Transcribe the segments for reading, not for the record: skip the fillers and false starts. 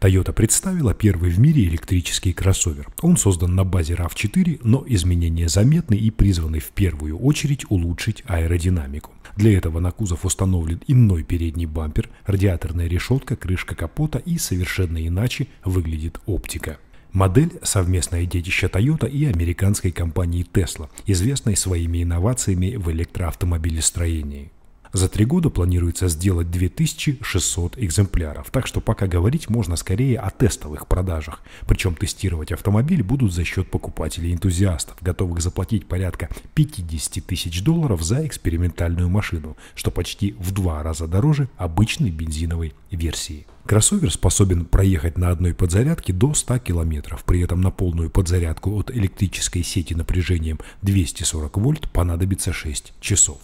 Toyota представила первый в мире электрический кроссовер. Он создан на базе RAV4, но изменения заметны и призваны в первую очередь улучшить аэродинамику. Для этого на кузов установлен иной передний бампер, радиаторная решетка, крышка капота и совершенно иначе выглядит оптика. Модель – совместное детище Toyota и американской компании Tesla, известной своими инновациями в электроавтомобилестроении. За 3 года планируется сделать 2600 экземпляров, так что пока говорить можно скорее о тестовых продажах. Причем тестировать автомобиль будут за счет покупателей-энтузиастов, готовых заплатить порядка $50 000 за экспериментальную машину, что почти в 2 раза дороже обычной бензиновой версии. Кроссовер способен проехать на одной подзарядке до 100 км, при этом на полную подзарядку от электрической сети напряжением 240 вольт понадобится 6 часов.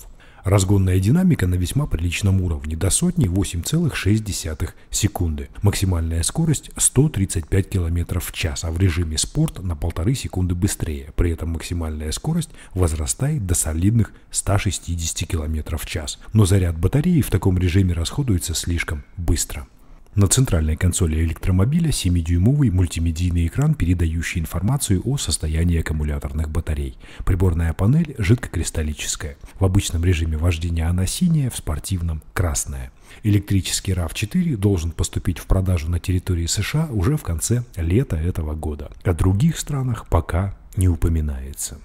Разгонная динамика на весьма приличном уровне, до сотни 8,6 секунды. Максимальная скорость 135 км в час, а в режиме спорт на 1,5 секунды быстрее. При этом максимальная скорость возрастает до солидных 160 км в час. Но заряд батареи в таком режиме расходуется слишком быстро. На центральной консоли электромобиля 7-дюймовый мультимедийный экран, передающий информацию о состоянии аккумуляторных батарей. Приборная панель жидкокристаллическая. В обычном режиме вождения она синяя, в спортивном – красная. Электрический RAV4 должен поступить в продажу на территории США уже в конце лета этого года. О других странах пока не упоминается.